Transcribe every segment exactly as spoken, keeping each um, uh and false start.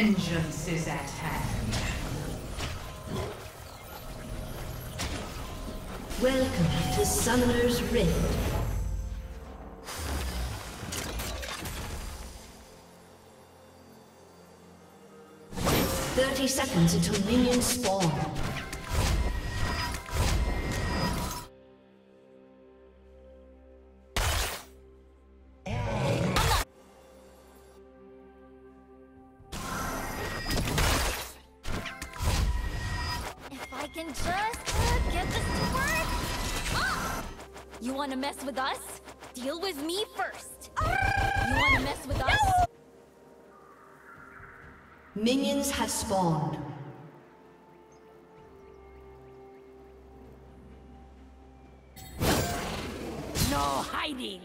Vengeance is at hand. Welcome to Summoner's Rift. thirty seconds until minions spawn. You wanna mess with us? Deal with me first! You wanna mess with us? Minions have spawned. No hiding!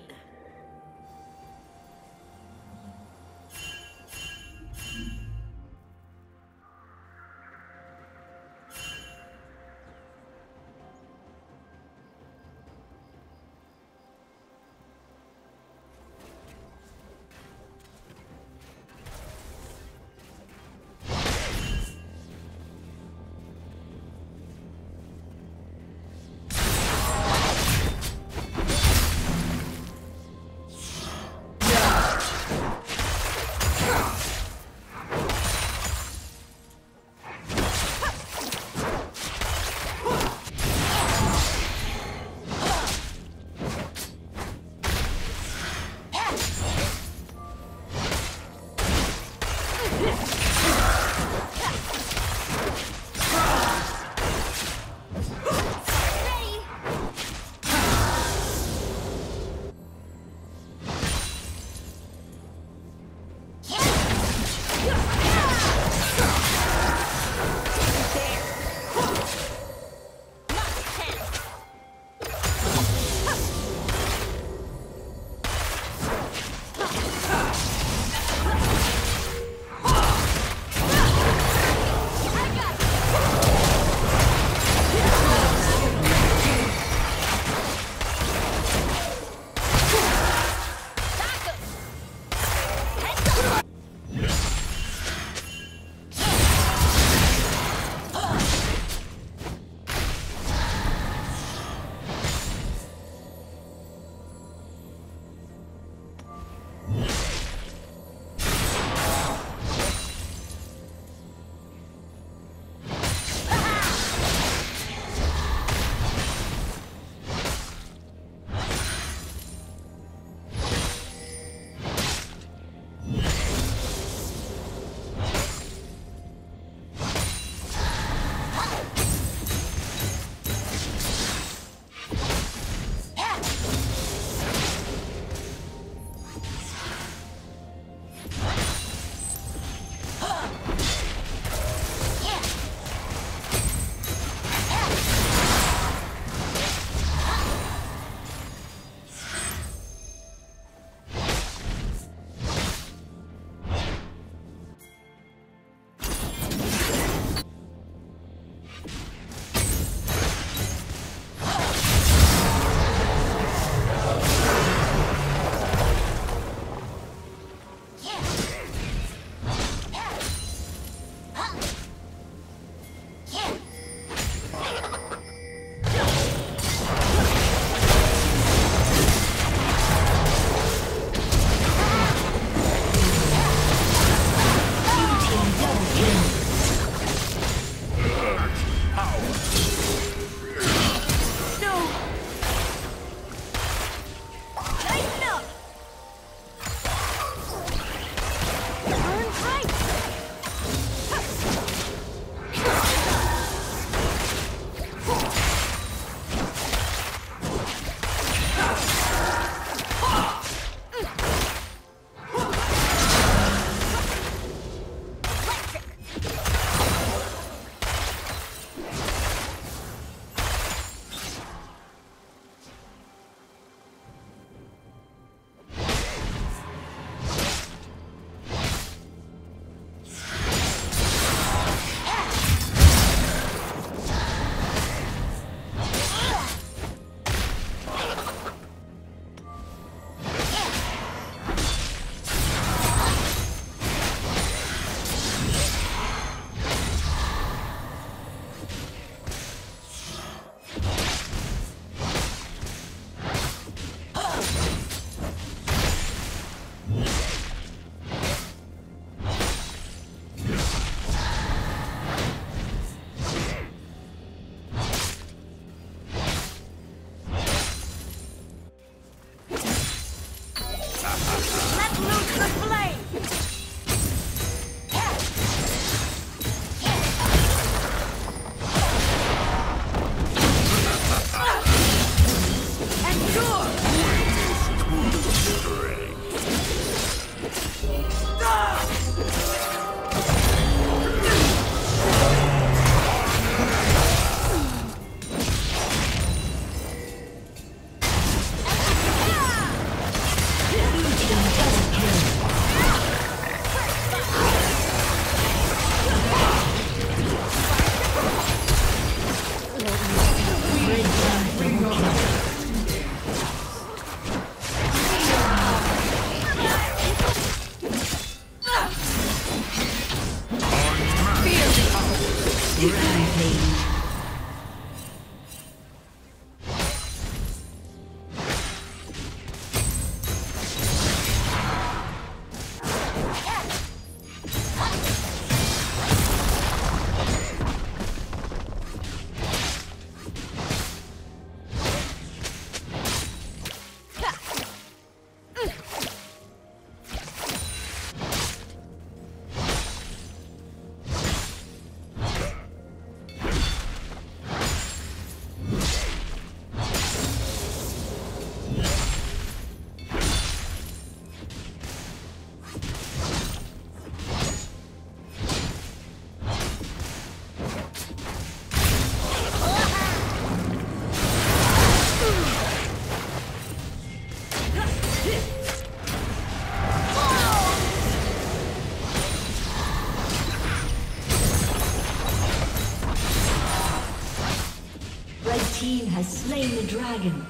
Red team has slain the dragon.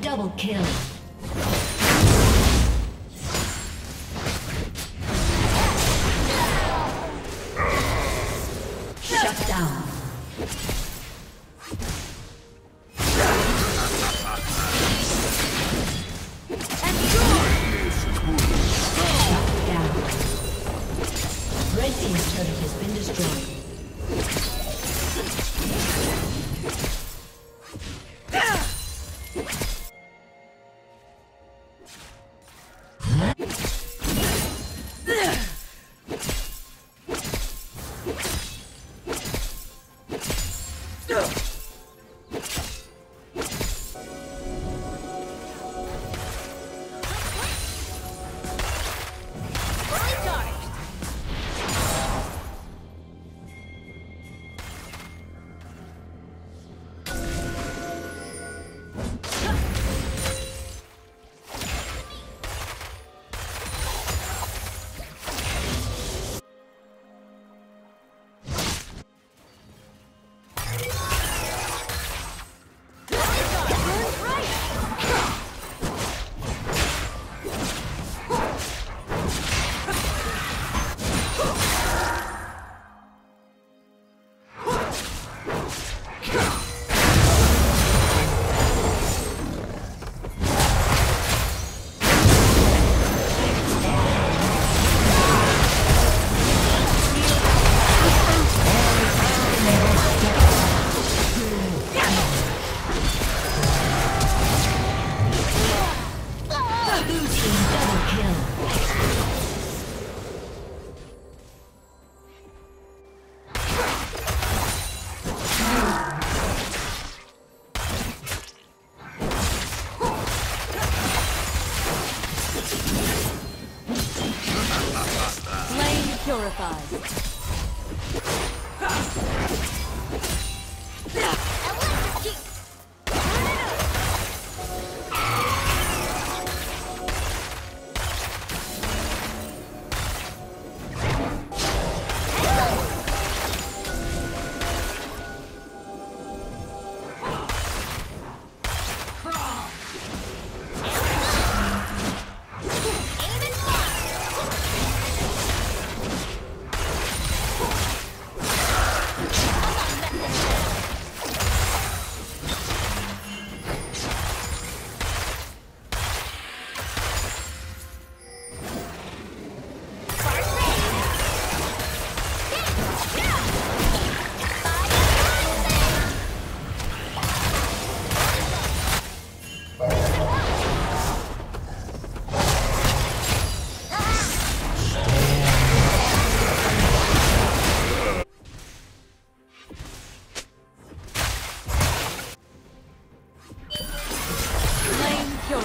Double kill. Shut down.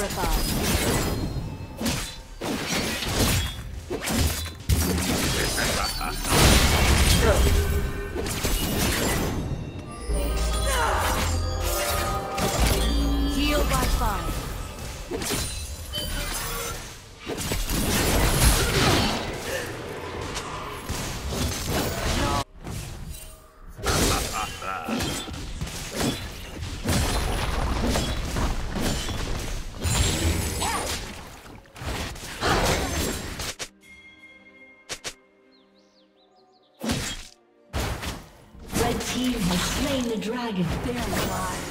Five. team has slain the dragon. They're alive.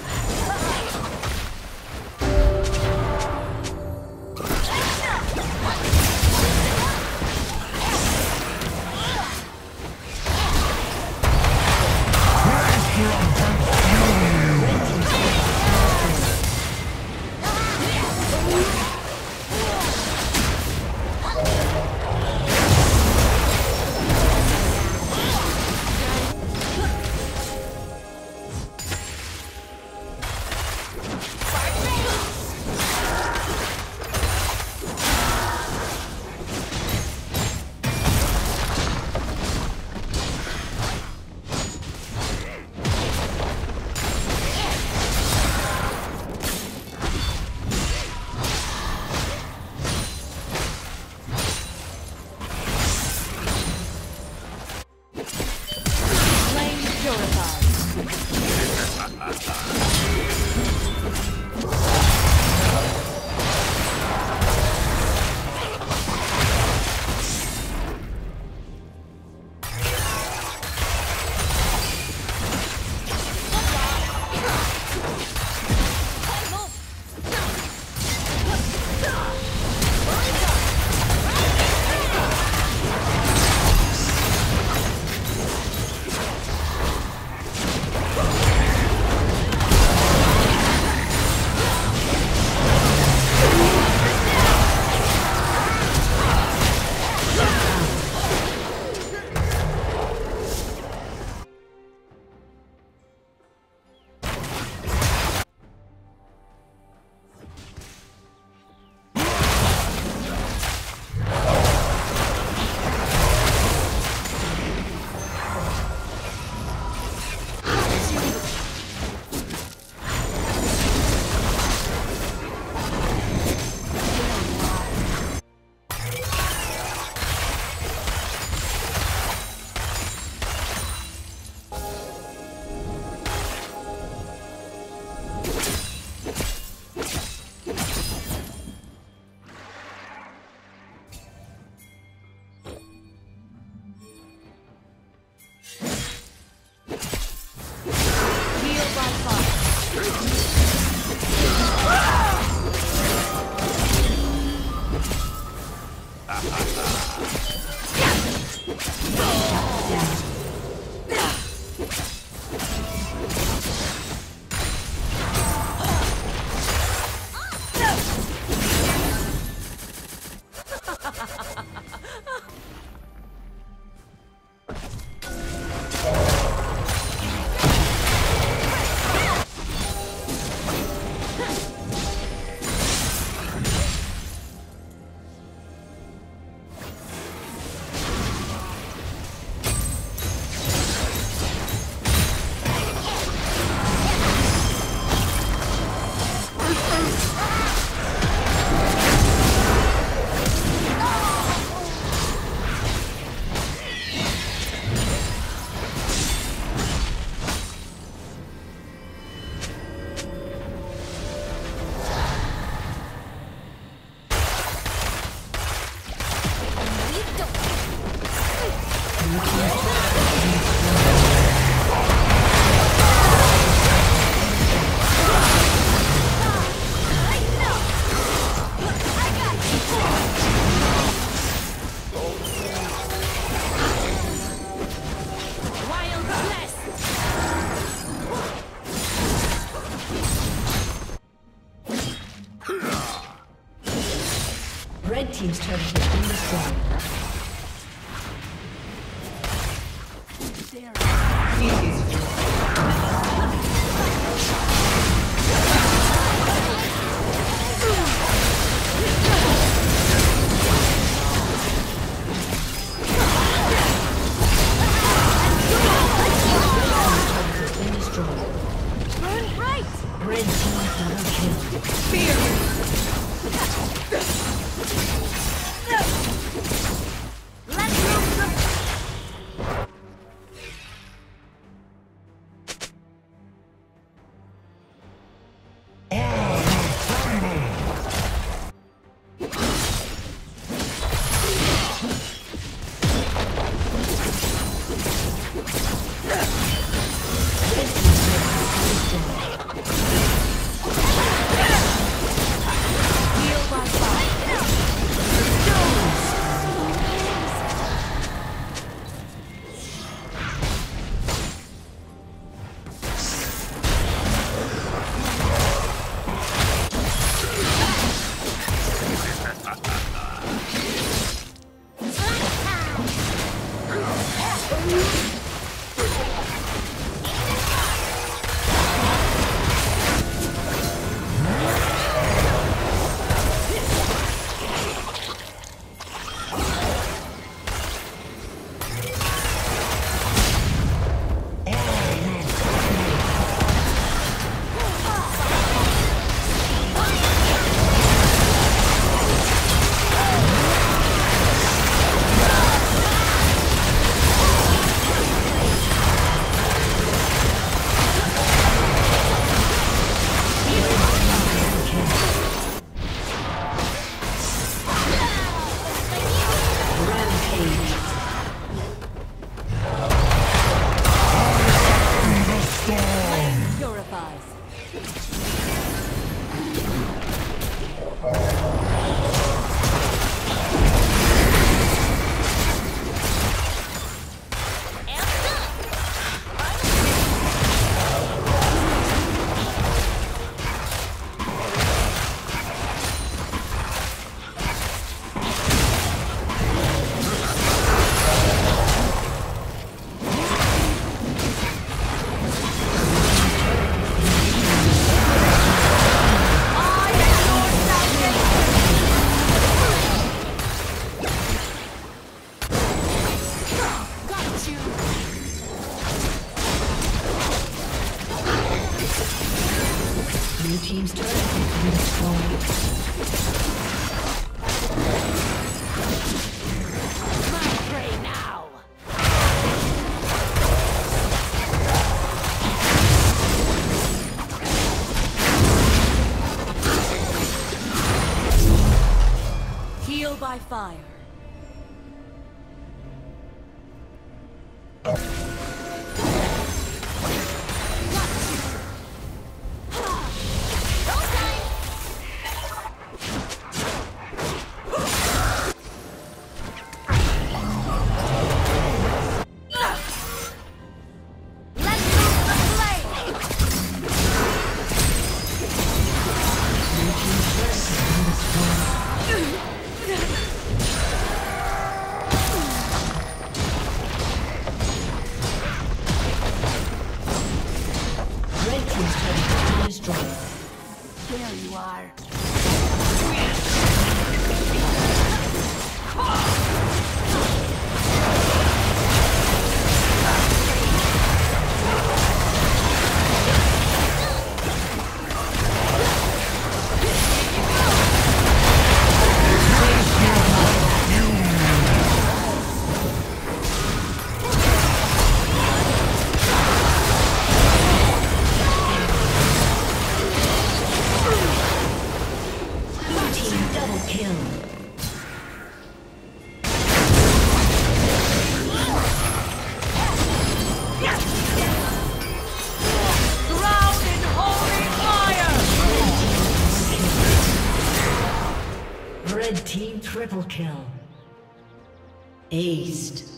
Red team's turret has been destroyed. Been destroyed. Burn bright. Red team double kill. Fear. No! By fire. Team triple kill. Aced.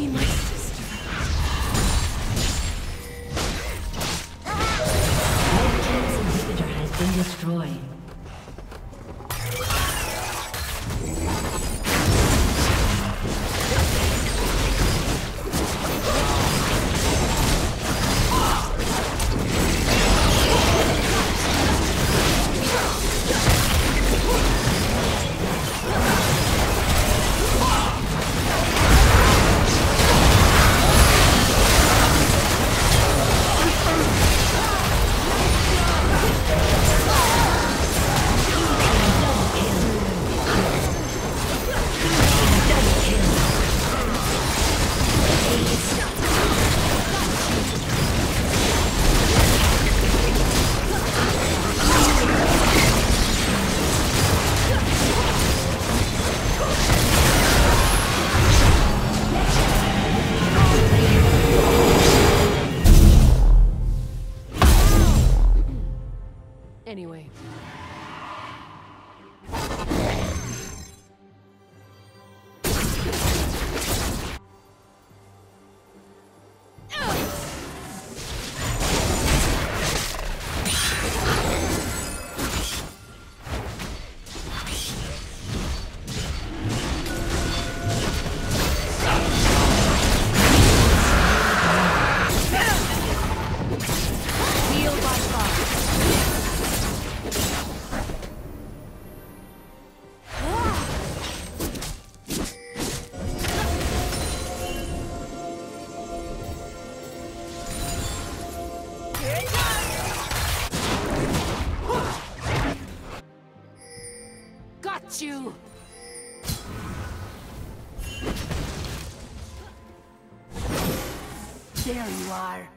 see my sister. Our team's inhibitor has been destroyed. Anyway. You. There you are.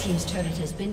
Team's turret has been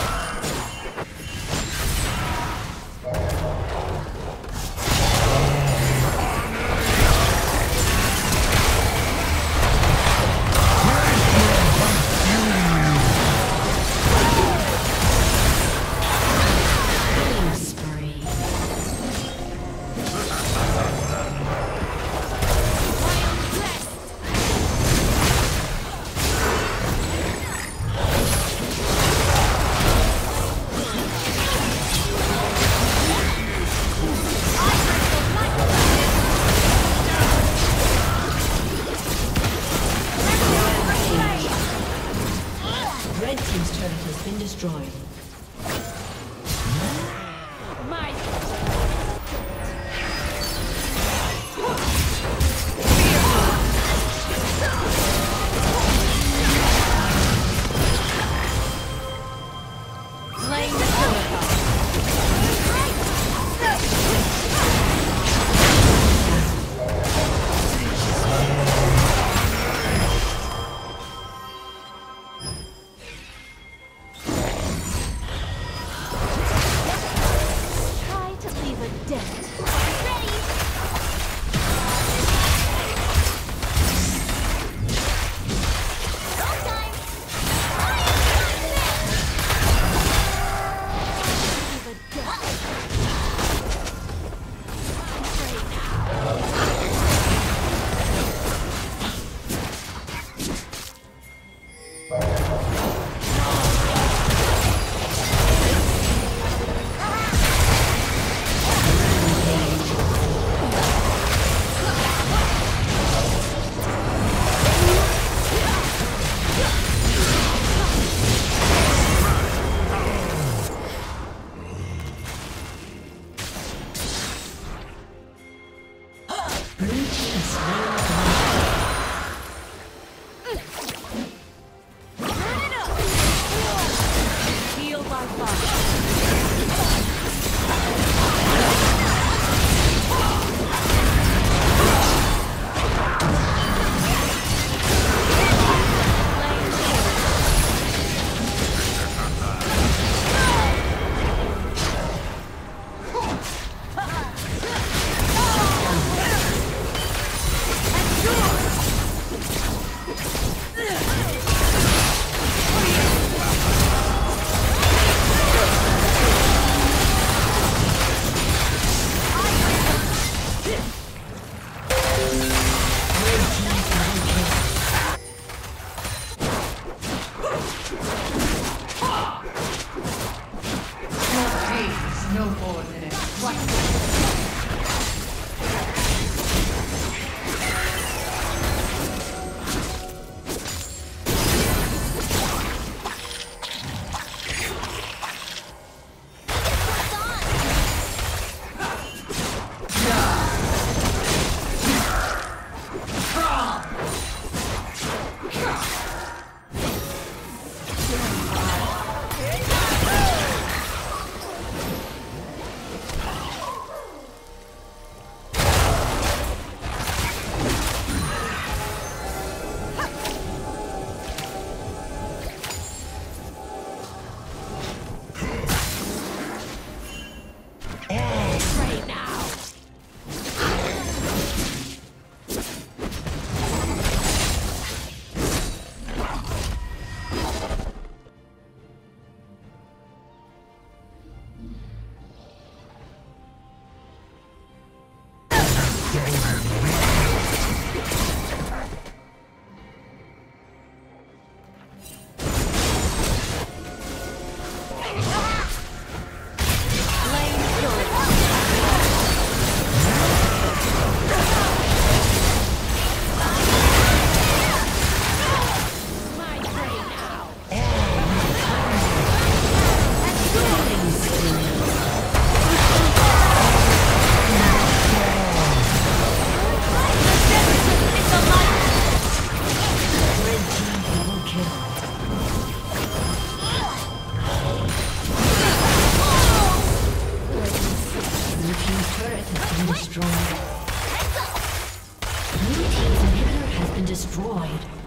Destroyed.